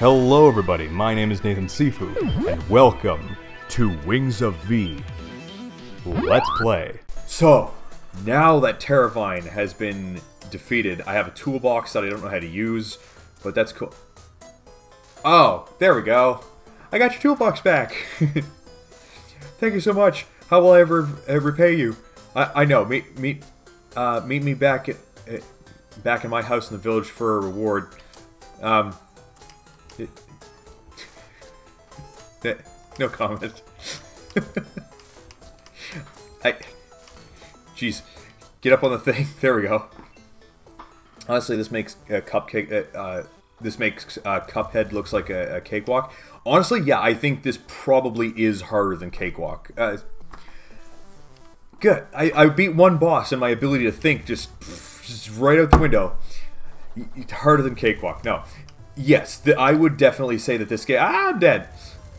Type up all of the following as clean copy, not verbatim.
Hello everybody, my name is Nathan Sifu, and welcome to Wings of Vi. Let's play. So, now that Terravine has been defeated, I have a toolbox that I don't know how to use, but that's cool. Oh, there we go. I got your toolbox back. Thank you so much. How will I ever repay you? I know, meet me back back in my house in the village for a reward. No comment. Jeez. Get up on the thing. There we go. Honestly, this makes Cuphead looks like a cakewalk. Honestly, yeah, I think this probably is harder than cakewalk. Good. I beat one boss, and my ability to think just right out the window. Harder than cakewalk. No. Yes, I would definitely say that this game... Ah, I'm dead!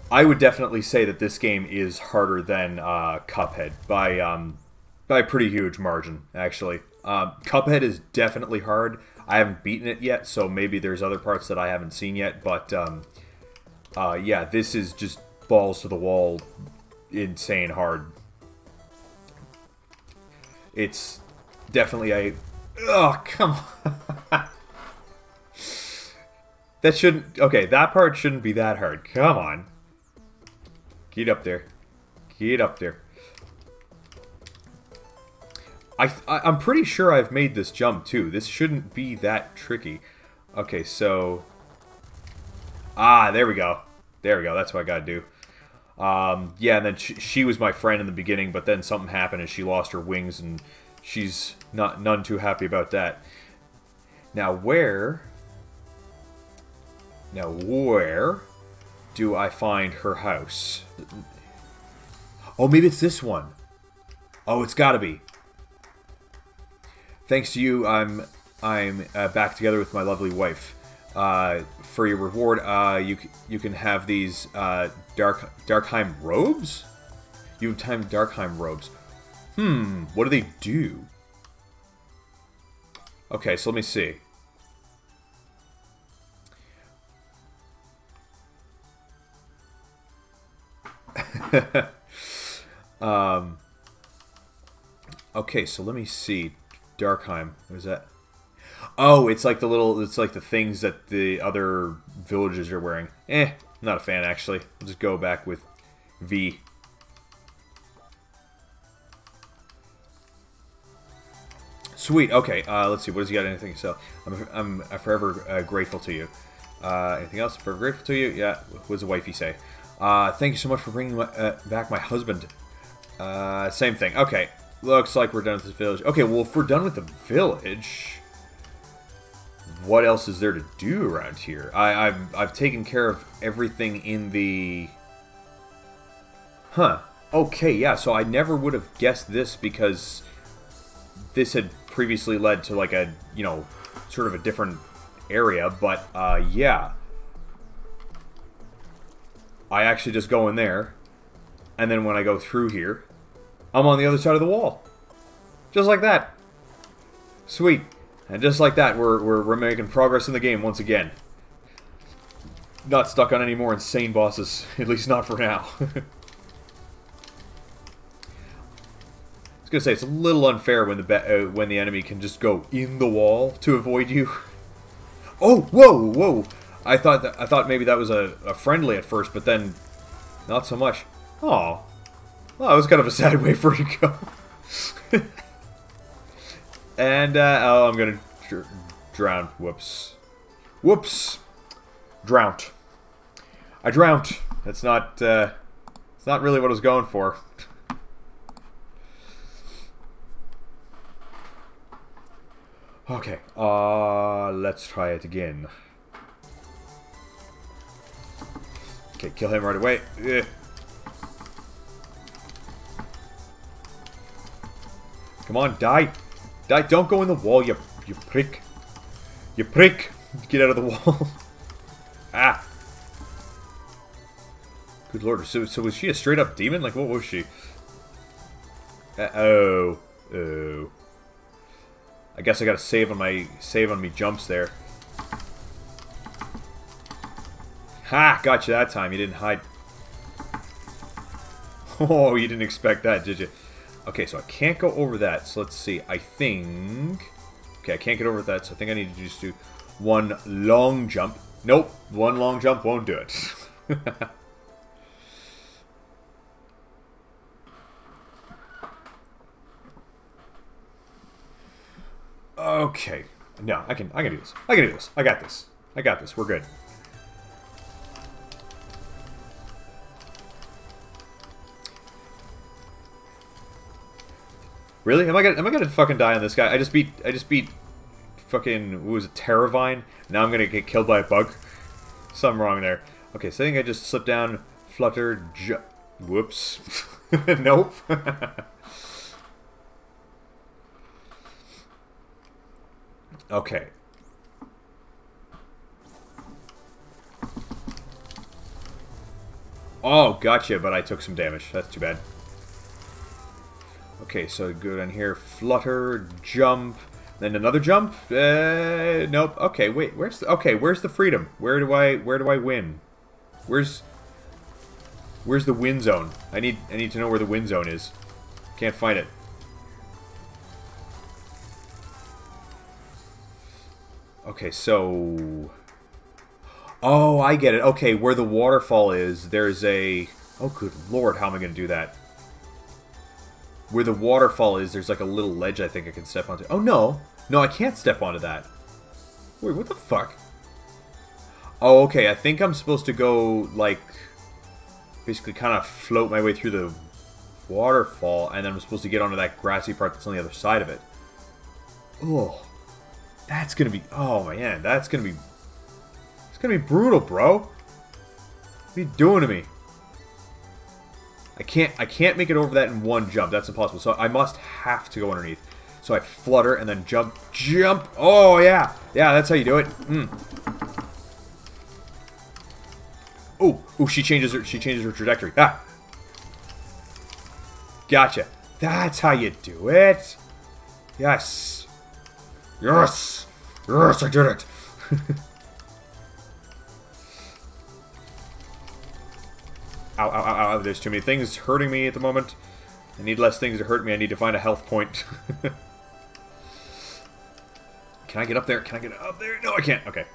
I would definitely say that this game is harder than Cuphead by a pretty huge margin, actually. Cuphead is definitely hard. I haven't beaten it yet, so maybe there's other parts that I haven't seen yet, but yeah, this is just balls to the wall, insane hard. It's definitely a... Oh, come on! That shouldn't... Okay, that part shouldn't be that hard. Come on. Get up there. Get up there. I'm pretty sure I've made this jump, too. This shouldn't be that tricky. Okay, so... Ah, there we go. There we go. That's what I gotta do. Yeah, and then she was my friend in the beginning, but then something happened and she lost her wings, and she's none too happy about that. Now, where... Now, where do I find her house? Oh, maybe it's this one. Oh, it's gotta be. Thanks to you, I'm back together with my lovely wife. For your reward, you can have these Darkheim robes. You have time Darkheim robes. Hmm, what do they do? Okay, so let me see. Okay, so let me see. Darkheim, what is that? Oh, it's like the little, it's like the things that the other villages are wearing. Eh, not a fan actually. I'll just go back with V. Sweet. Okay, let's see. What does he got? Anything? So I'm forever grateful to you. Anything else? Forever grateful to you. Yeah. What does the wifey say? Thank you so much for bringing my, back my husband. Same thing. Okay. Looks like we're done with this village. Okay, well, if we're done with the village, what else is there to do around here? I've taken care of everything in the... Huh. Okay, yeah, so I never would have guessed this because this had previously led to, like, a, you know, sort of a different area, but, yeah. I actually just go in there, and then when I go through here, I'm on the other side of the wall. Just like that. Sweet. And just like that, we're making progress in the game once again. Not stuck on any more insane bosses, at least not for now. I was gonna say, it's a little unfair when the enemy can just go in the wall to avoid you. Oh, whoa, whoa! I thought maybe that was a friendly at first, but then not so much. Oh, well, that was kind of a sad way for it to go. And oh, I'm gonna drown. Whoops, whoops, drowned. I drowned. That's not. It's not really what I was going for. Okay. Let's try it again. Okay, kill him right away. Ugh. Come on, die. Die. Don't go in the wall, you prick. You prick. Get out of the wall. Ah. Good lord. So was she a straight up demon? Like, what was she? Oh. Oh. I guess I gotta save on me jumps there. Ha! Got you that time. You didn't hide. Oh, you didn't expect that, did you? Okay, so I can't go over that. So let's see. I think... Okay, I can't get over that, so I think I need to just do one long jump. Nope, one long jump won't do it. Okay. No, I can do this. I can do this. I got this. I got this. We're good. Really? Am I gonna fucking die on this guy? I just beat fucking, what was it, Terravine? Now I'm gonna get killed by a bug? Something wrong there. Okay, so I think I just slipped down, flutter, whoops. Nope. Okay. Oh, gotcha, but I took some damage. That's too bad. Okay, so go down here, flutter, jump, then another jump. Nope. Okay, wait. Where's the freedom? Where do I win? Where's the win zone? I need to know where the win zone is. Can't find it. Okay, so oh, I get it. Okay, where the waterfall is, there's a oh, good lord, how am I going to do that? Where the waterfall is, there's like a little ledge I think I can step onto. Oh, no. No, I can't step onto that. Wait, what the fuck? Oh, okay. I think I'm supposed to go, like, basically kind of float my way through the waterfall, and then I'm supposed to get onto that grassy part that's on the other side of it. Oh. That's gonna be... Oh, man. That's gonna be... It's gonna be brutal, bro. What are you doing to me? I can't make it over that in one jump. That's impossible. So I must have to go underneath. So I flutter and then jump. Oh, yeah. Yeah, that's how you do it. Mm. Oh, she changes her trajectory. Ah. Gotcha. That's how you do it. Yes. Yes. Yes, I did it. Ow, ow, ow, ow, there's too many things hurting me at the moment. I need less things to hurt me. I need to find a health point. Can I get up there? Can I get up there? No, I can't. Okay.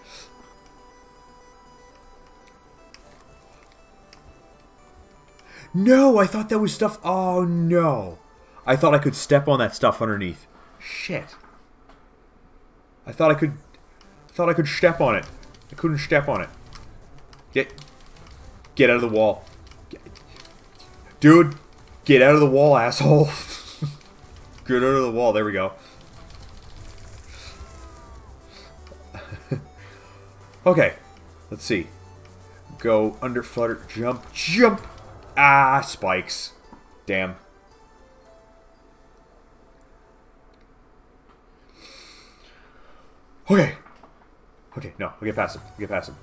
No, I thought that was stuff. Oh, no. I thought I could step on that stuff underneath. Shit. I thought I could step on it. I couldn't step on it. Get out of the wall. Dude, get out of the wall, asshole. Get out of the wall. There we go. Okay. Let's see. Go under, flutter, jump. Ah, spikes. Damn. Okay. Okay, no. We'll get past him. We'll get past him.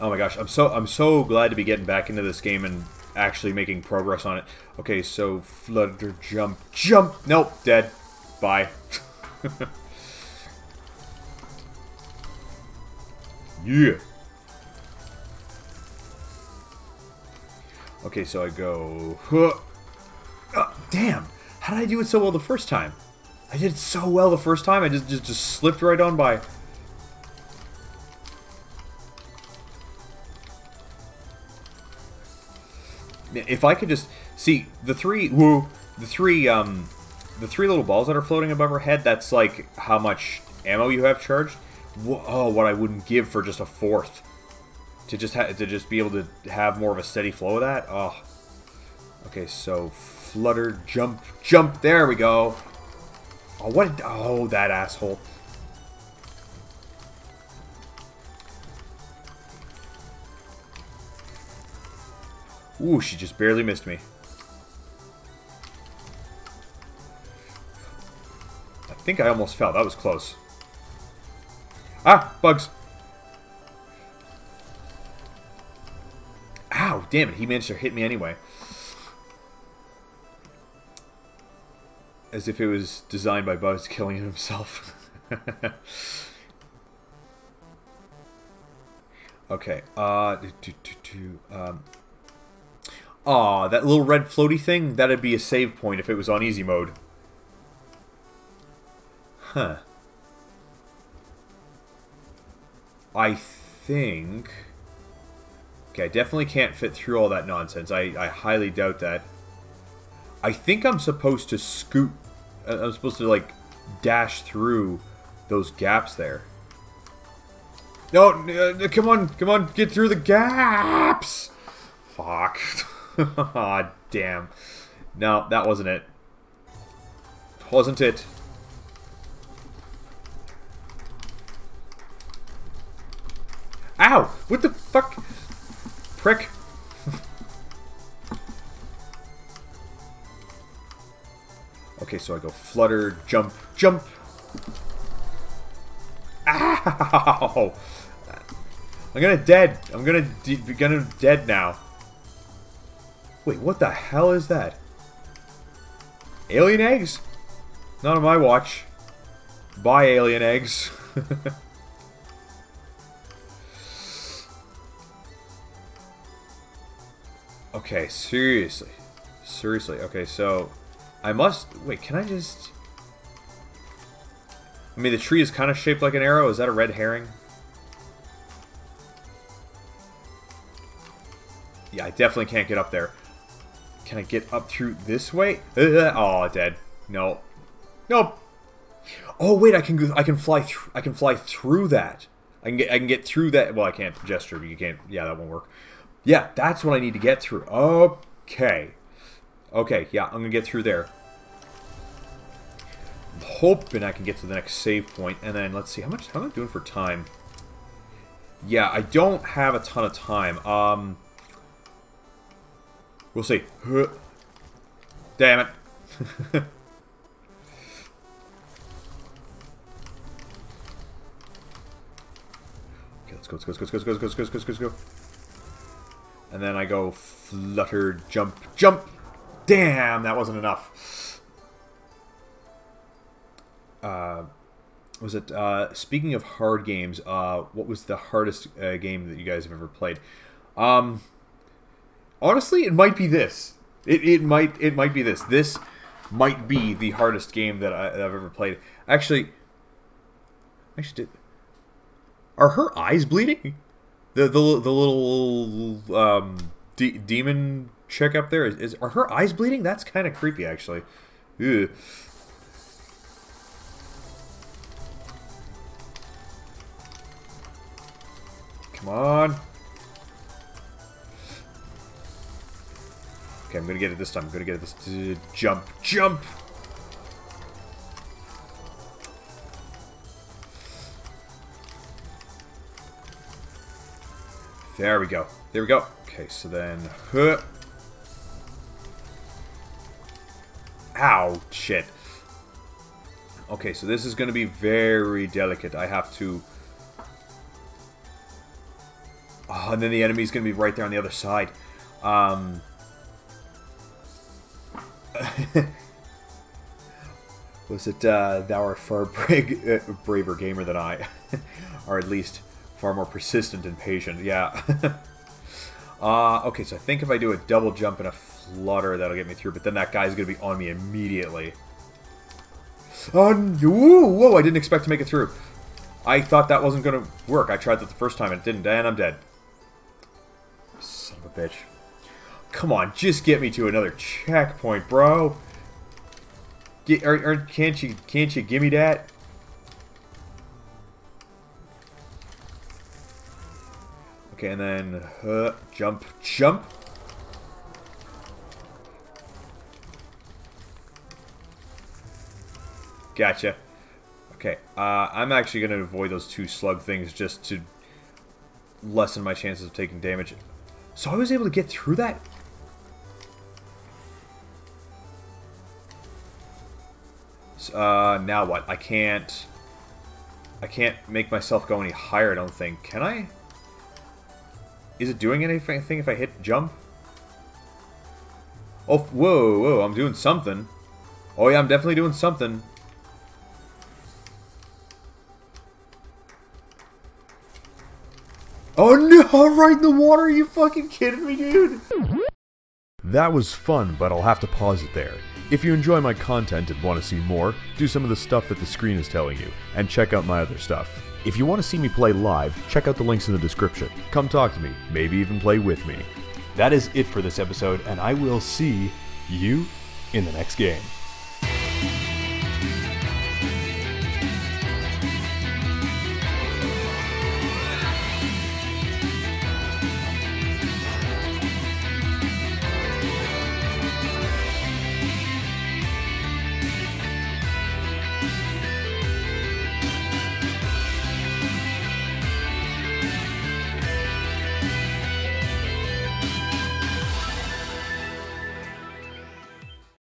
Oh my gosh, I'm so glad to be getting back into this game and actually making progress on it. Okay, so flutter, jump. Nope, dead. Bye. Yeah. Okay, so I go. Huh. Damn! How did I do it so well the first time? I did it so well the first time. I just slipped right on by. If I could just see the three little balls that are floating above her head. That's like how much ammo you have charged. Oh, what I wouldn't give for just a fourth to just be able to have more of a steady flow of that. Oh, okay. So flutter, jump. There we go. Oh, what? Oh, that asshole. Ooh, she just barely missed me. I think I almost fell. That was close. Ah, bugs. Ow, damn it. He managed to hit me anyway. As if it was designed by Bugs killing himself. Okay. Aw, that little red floaty thing? That'd be a save point if it was on easy mode. Huh. I think... Okay, I definitely can't fit through all that nonsense. I highly doubt that. I think I'm supposed to scoot... I'm supposed to, like, dash through those gaps there. No, come on, come on, get through the gaps! Fuck. Aw, damn. No, that wasn't it. Wasn't it. Ow! What the fuck? Prick. Okay, so I go flutter, jump, jump. Ow! I'm gonna dead now. Wait, what the hell is that? Alien eggs? Not on my watch. Bye, alien eggs. Okay, seriously. Seriously. Okay, so... I must... Wait, can I just... I mean, the tree is kind of shaped like an arrow. Is that a red herring? Yeah, I definitely can't get up there. Can I get up through this way? Oh, dead. No. Nope. Oh, wait, I can fly through that. I can get through that. Well, I can't gesture, but you can't... Yeah, that won't work. Yeah, that's what I need to get through. Okay. Okay, yeah, I'm gonna get through there. I'm hoping I can get to the next save point, and then let's see, how am I doing for time? Yeah, I don't have a ton of time. We'll see. Damn it. Okay, let's go, let's go, let's go, let's go, let's go, let's go, let's go. And then I go flutter, jump, jump. Damn, that wasn't enough. Was it, speaking of hard games, what was the hardest game that you guys have ever played? Honestly, it might be this. It might be this. This might be the hardest game that I've ever played. Actually, are her eyes bleeding? The little demon chick up there are her eyes bleeding? That's kind of creepy, actually. Ew. Come on. Okay, I'm gonna get it this time. I'm gonna get it this. Jump, jump. There we go. There we go. Okay, so then... Ow, shit. Okay, so this is going to be very delicate. I have to... Oh, and then the enemy's going to be right there on the other side. Was it, thou art far braver gamer than I? Or at least... far more persistent and patient, yeah. Okay, so I think if I do a double jump and a flutter, that'll get me through, but then that guy's going to be on me immediately. Oh, whoa, whoa, I didn't expect to make it through. I thought that wasn't going to work. I tried that the first time, and it didn't, and I'm dead. Son of a bitch. Come on, just get me to another checkpoint, bro. Can't you give me that? Okay, and then jump, jump. Gotcha. Okay, I'm actually going to avoid those two slug things just to lessen my chances of taking damage. So I was able to get through that? Now what? I can't make myself go any higher, I don't think. Can I? Is it doing anything if I hit jump? Oh, whoa, whoa, I'm doing something. Oh yeah, I'm definitely doing something. Oh no, right in the water, are you fucking kidding me, dude? That was fun, but I'll have to pause it there. If you enjoy my content and want to see more, do some of the stuff that the screen is telling you, and check out my other stuff. If you want to see me play live, check out the links in the description. Come talk to me, maybe even play with me. That is it for this episode, and I will see you in the next game.